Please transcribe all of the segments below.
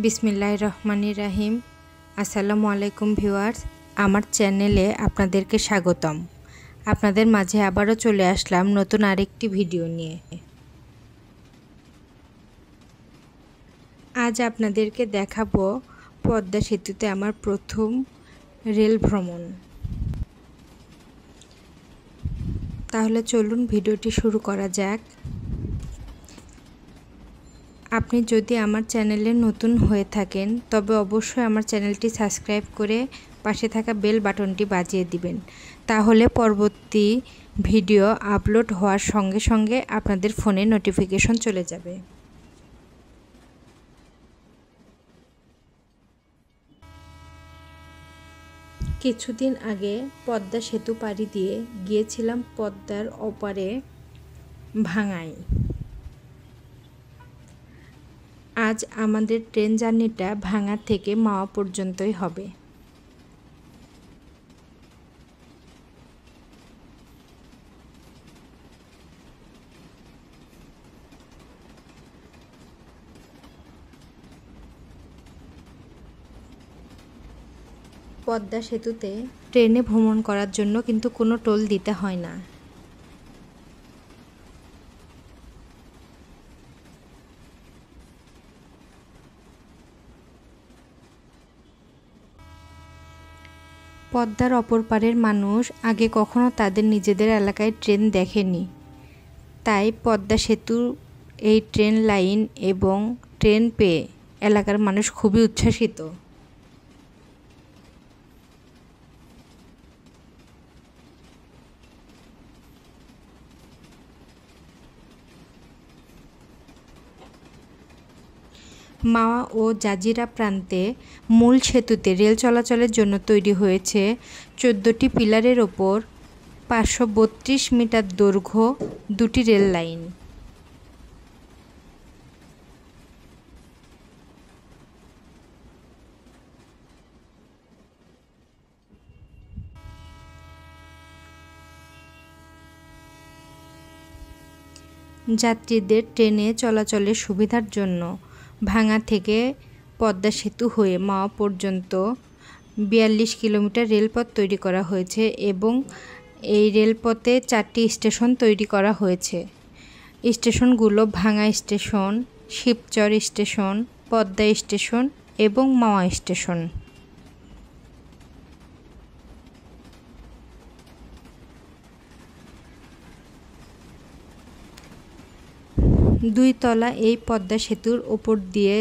बिस्मिल्लाहिर रहमानिर रहीम आसलामु आलैकुम viewers आमार चैनेले आपनादेरके स्वागतम। आपनादेर माझे आबारो चले आसलाम नतुन आरेकटी भिडियो निये। आज आपनादेरके देखाबो पद्मा सेतुते आमार प्रथम रेल भ्रमण। ताहले चलुन भिडियोटी शुरू करा जाक। আপনি যদি আমার চ্যানেলে নতুন হয়ে থাকেন তবে অবশ্যই আমার চ্যানেলটি সাবস্ক্রাইব করে পাশে থাকা বেল বাটনটি বাজিয়ে দিবেন, তাহলে পরবর্তী ভিডিও আপলোড হওয়ার সঙ্গে সঙ্গে আপনাদের ফোনে নোটিফিকেশন চলে যাবে। কিছুদিন আগে পদ্মা সেতু পাড়ি দিয়ে গিয়েছিলাম পদ্মার ওপারে ভাঙায়। আজ আমাদের ট্রেন জার্নিটা ভাঙ্গা থেকে মাওয়া পর্যন্তই হবে। পদ্মা সেতুতে ট্রেনে ভ্রমণ করার জন্য কিন্তু কোনো টোল দিতে হয় না। পদ্মার অপর পারের মানুষ আগে কখনো তাদের নিজেদের এলাকায় ট্রেন দেখেনি, তাই পদ্মা সেতুর এই ট্রেন লাইন এবং ট্রেন পেয়ে এলাকার মানুষ খুবই উচ্ছ্বসিত। মাওয়া ও জাজিরা প্রান্তে মূল সেতুতে রেল চলাচলের জন্য তৈরি হয়েছে 14টি পিলারের ওপর 532 মিটার দৈর্ঘ্য দুটি রেল লাইন। যাত্রীদের ট্রেনে চলাচলের সুবিধার জন্য ভাঙ্গা থেকে পদ্মা সেতু হয়ে মাওয়া পর্যন্ত 42 কিলোমিটার রেলপথ তৈরি করা হয়েছে এবং এই রেলপথে 4টি স্টেশন তৈরি করা হয়েছে। স্টেশনগুলো Bhanga station, Shibchar station, Padma station এবং মাওয়া স্টেশন। দুই তলা এই পদ্মা সেতুর ওপর দিয়ে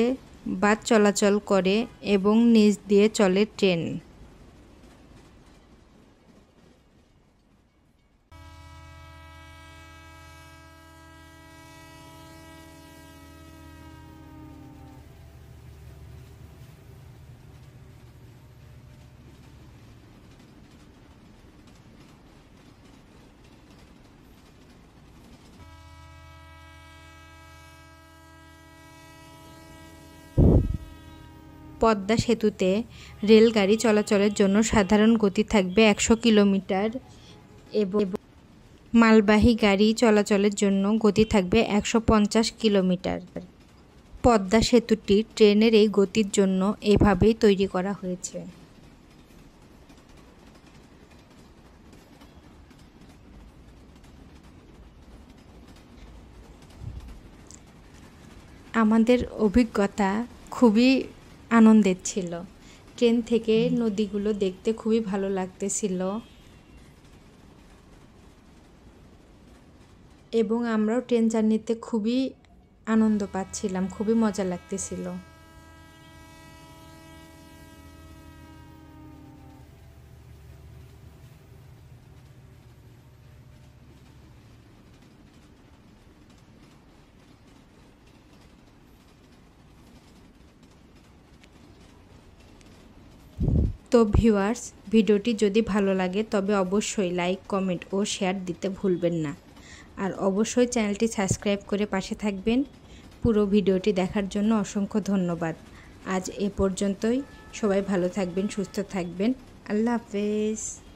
বাস চলাচল করে এবং নিচ দিয়ে চলে ট্রেন। পদ্মা সেতুতে রেলগাড়ি চলাচলের জন্য সাধারণ গতি থাকবে 100 কিলোমিটার এবং মালবাহী গাড়ি চলাচলের জন্য গতি থাকবে 150 কিলোমিটার। পদ্মা সেতুটি ট্রেনের এই গতির জন্য এভাবেই তৈরি করা হয়েছে। আমাদের অভিজ্ঞতা খুবই আনন্দের ছিল। ট্রেন থেকে নদীগুলো দেখতে খুবই ভালো লাগতেছিল এবং আমরাও ট্রেন জার্নিতে খুবই আনন্দ পাচ্ছিলাম, খুবই মজা লাগতেছিল। তো ভিউয়ার্স, ভিডিওটি যদি ভালো লাগে তবে অবশ্যই লাইক, কমেন্ট ও শেয়ার দিতে ভুলবেন না, আর অবশ্যই চ্যানেলটি সাবস্ক্রাইব করে পাশে থাকবেন। পুরো ভিডিওটি দেখার জন্য অসংখ্য ধন্যবাদ। আজ এ পর্যন্তই। সবাই ভালো থাকবেন, সুস্থ থাকবেন। আল্লাহ হাফেজ।